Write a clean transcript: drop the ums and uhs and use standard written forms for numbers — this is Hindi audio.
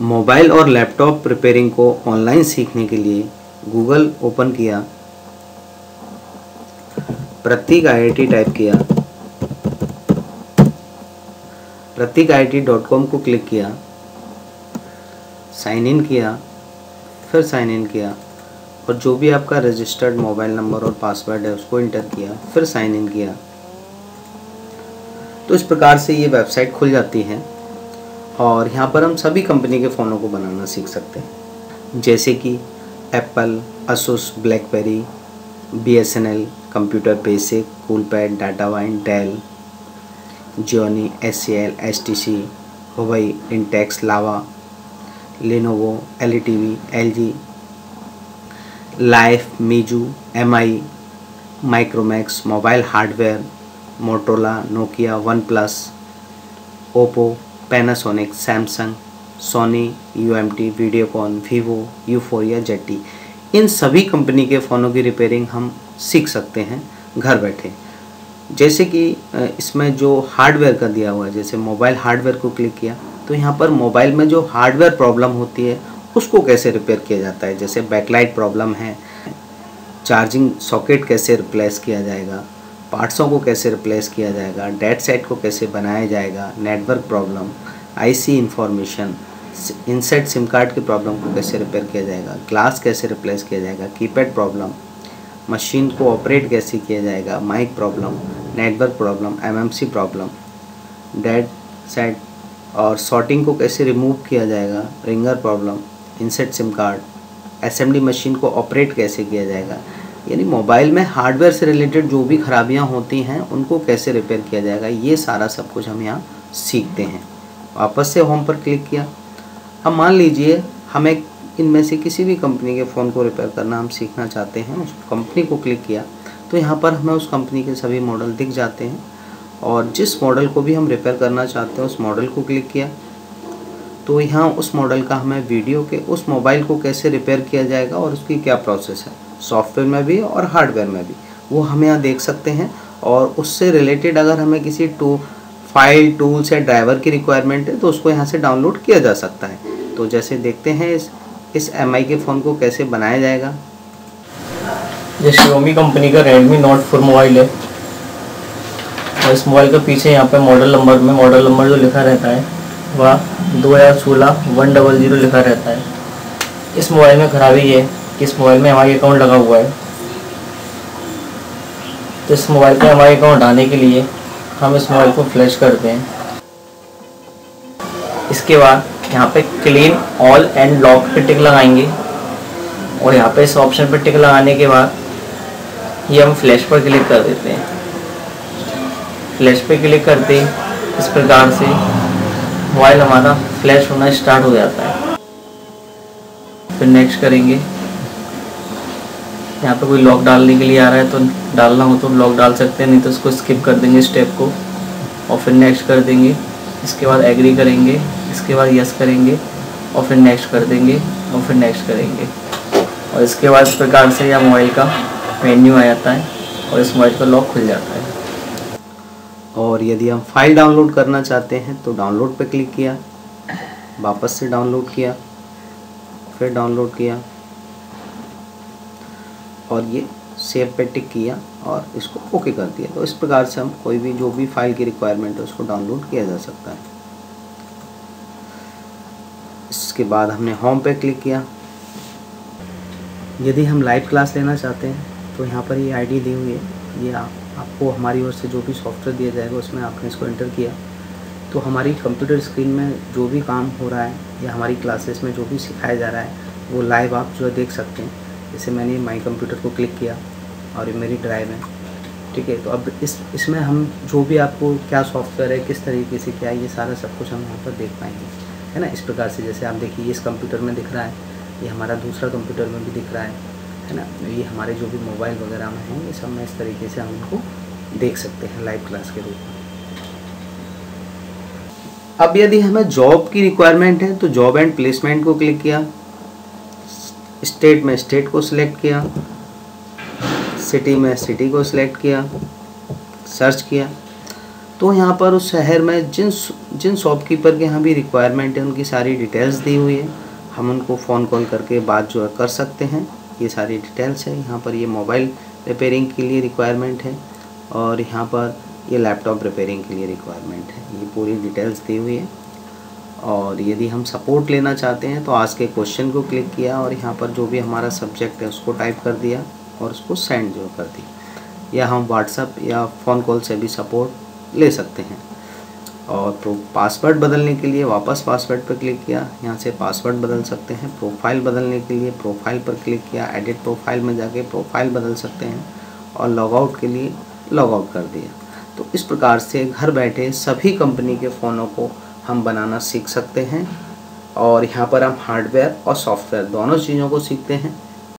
मोबाइल और लैपटॉप रिपेयरिंग को ऑनलाइन सीखने के लिए गूगल ओपन किया, प्रतीक आईआईटी टाइप किया, prateekiit.com को क्लिक किया, साइन इन किया, फिर साइन इन किया और जो भी आपका रजिस्टर्ड मोबाइल नंबर और पासवर्ड है उसको इंटर किया, फिर साइन इन किया। तो इस प्रकार से ये वेबसाइट खुल जाती है और यहाँ पर हम सभी कंपनी के फ़ोनों को बनाना सीख सकते हैं, जैसे कि Apple, Asus, BlackBerry, BSNL, computer basic, Coolpad, Datawind, Dell, Gionee, HCL, HTC, Huawei, Intex, Lava, Lenovo, LETV, LG, life, Meizu, MI, Micromax, mobile hardware, Motorola, Nokia, OnePlus, Oppo, Panasonic, Samsung, Sony, UMT, Videocon, Vivo, Euphoria, jetty, इन सभी कंपनी के फ़ोनों की रिपेयरिंग हम सीख सकते हैं घर बैठे। जैसे कि इसमें जो हार्डवेयर का दिया हुआ है, जैसे मोबाइल हार्डवेयर को क्लिक किया तो यहाँ पर मोबाइल में जो हार्डवेयर प्रॉब्लम होती है उसको कैसे रिपेयर किया जाता है, जैसे बैकलाइट प्रॉब्लम है, चार्जिंग सॉकेट कैसे रिप्लेस किया जाएगा, पार्ट्सों को कैसे रिप्लेस किया जाएगा, डेड सेट को कैसे बनाया जाएगा, network problem, IC information, INSAT sim card की प्रॉब्लम को कैसे रिपेयर किया जाएगा, ग्लास कैसे रिप्लेस किया जाएगा, कीपैड प्रॉब्लम, मशीन को ऑपरेट कैसे किया जाएगा, mic problem, network problem, MMC problem, dead set और सॉर्टिंग को कैसे रिमूव किया जाएगा, ringer problem, INSAT sim card, SMD machine को ऑपरेट कैसे किया जाएगा, यानी मोबाइल में हार्डवेयर से रिलेटेड जो भी खराबियां होती हैं उनको कैसे रिपेयर किया जाएगा, ये सारा सब कुछ हम यहाँ सीखते हैं। वापस से होम पर क्लिक किया। अब मान लीजिए हमें इनमें से किसी भी कंपनी के फ़ोन को रिपेयर करना हम सीखना चाहते हैं, उस कंपनी को क्लिक किया तो यहाँ पर हमें उस कंपनी के सभी मॉडल दिख जाते हैं और जिस मॉडल को भी हम रिपेयर करना चाहते हैं उस मॉडल को क्लिक किया तो यहाँ उस मॉडल का हमें वीडियो के उस मोबाइल को कैसे रिपेयर किया जाएगा और उसकी क्या प्रोसेस है, सॉफ्टवेयर में भी और हार्डवेयर में भी, वो हम यहाँ देख सकते हैं। और उससे रिलेटेड अगर हमें किसी फाइल, टूल्स या ड्राइवर की रिक्वायरमेंट है तो उसको यहाँ से डाउनलोड किया जा सकता है। तो जैसे देखते हैं इस MI के फ़ोन को कैसे बनाया जाएगा। ये Xiaomi कंपनी का Redmi Note 4 मोबाइल है और इस मोबाइल के पीछे यहाँ पे मॉडल नंबर जो लिखा रहता है वह 2016-100 लिखा रहता है। इस मोबाइल में खराबी है कि इस मोबाइल में हमारा अकाउंट लगा हुआ है, तो इस मोबाइल का हमारा अकाउंट हटाने के लिए हम इस मोबाइल को फ्लैश करते हैं। इसके बाद यहाँ पे क्लीन ऑल एंड लॉक पे टिक लगाएंगे और यहाँ पे इस ऑप्शन पे टिक लगाने के बाद ये हम फ्लैश पर क्लिक कर देते हैं। फ्लैश पे क्लिक करते ही इस प्रकार से मोबाइल हमारा फ्लैश होना स्टार्ट हो जाता है। फिर नेक्स्ट करेंगे। यहाँ पे कोई लॉक डालने के लिए आ रहा है तो डालना हो तो लॉक डाल सकते हैं, नहीं तो इसको स्किप कर देंगे स्टेप को और फिर नेक्स्ट कर देंगे। इसके बाद एग्री करेंगे, इसके बाद यस करेंगे और फिर नेक्स्ट कर देंगे और फिर नेक्स्ट करेंगे और इसके बाद इस प्रकार से यह मोबाइल का मेन्यू आ जाता है और इस मोबाइल का लॉक खुल जाता है। और यदि हम फाइल डाउनलोड करना चाहते हैं तो डाउनलोड पर क्लिक किया, वापस से डाउनलोड किया, फिर डाउनलोड किया और ये सेव पे टिक किया और इसको ओके कर दिया। तो इस प्रकार से हम कोई भी जो भी फाइल की रिक्वायरमेंट है उसको डाउनलोड किया जा सकता है। इसके बाद हमने होम पे क्लिक किया। यदि हम लाइव क्लास लेना चाहते हैं तो यहाँ पर ये ID दी हुई है, ये आपको हमारी ओर से जो भी सॉफ्टवेयर दिया जाएगा उसमें आपने इसको एंटर किया तो हमारी कंप्यूटर स्क्रीन में जो भी काम हो रहा है या हमारी क्लासेस में जो भी सिखाया जा रहा है वो लाइव आप जो देख सकते हैं। जैसे मैंने माई कंप्यूटर को क्लिक किया और ये मेरी ड्राइव है, ठीक है। तो अब इसमें हम जो भी आपको क्या सॉफ्टवेयर है, किस तरीके से क्या, ये सारा सब कुछ हम यहाँ पर देख पाएंगे, है ना। इस प्रकार से जैसे आप देखिए इस कंप्यूटर में दिख रहा है, ये हमारा दूसरा कंप्यूटर में भी दिख रहा है ना। ये हमारे जो भी मोबाइल वगैरह में हैं ये सब में इस तरीके से हम उनको देख सकते हैं लाइव क्लास के रूप में। अब यदि हमें जॉब की रिक्वायरमेंट है तो जॉब एंड प्लेसमेंट को क्लिक किया, स्टेट में स्टेट को सिलेक्ट किया, सिटी में सिटी को सिलेक्ट किया, सर्च किया। तो यहाँ पर उस शहर में जिन शॉपकीपर के यहाँ भी रिक्वायरमेंट है उनकी सारी डिटेल्स दी हुई है। हम उनको फ़ोन कॉल करके बात जो है कर सकते हैं। ये सारी डिटेल्स है। यहाँ पर ये मोबाइल रिपेयरिंग के लिए रिक्वायरमेंट है और यहाँ पर ये लैपटॉप रिपेयरिंग के लिए रिक्वायरमेंट है। ये पूरी डिटेल्स दी हुई है। और यदि हम सपोर्ट लेना चाहते हैं तो आज के क्वेश्चन को क्लिक किया और यहाँ पर जो भी हमारा सब्जेक्ट है उसको टाइप कर दिया और उसको सेंड जो कर दिया, या हम व्हाट्सएप या फ़ोन कॉल से भी सपोर्ट ले सकते हैं। और पासवर्ड बदलने के लिए वापस पासवर्ड पर क्लिक किया, यहाँ से पासवर्ड बदल सकते हैं। प्रोफाइल बदलने के लिए प्रोफाइल पर क्लिक किया, एडिट प्रोफाइल में जाके प्रोफाइल बदल सकते हैं। और लॉगआउट के लिए लॉगआउट कर दिया। तो इस प्रकार से घर बैठे सभी कंपनी के फ़ोनों को हम बनाना सीख सकते हैं। और यहाँ पर हम हार्डवेयर और सॉफ्टवेयर दोनों चीज़ों को सीखते हैं।